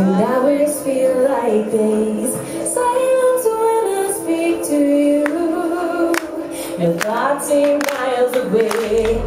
and hours feel like days. Silence when I speak to you. You're 13 miles away.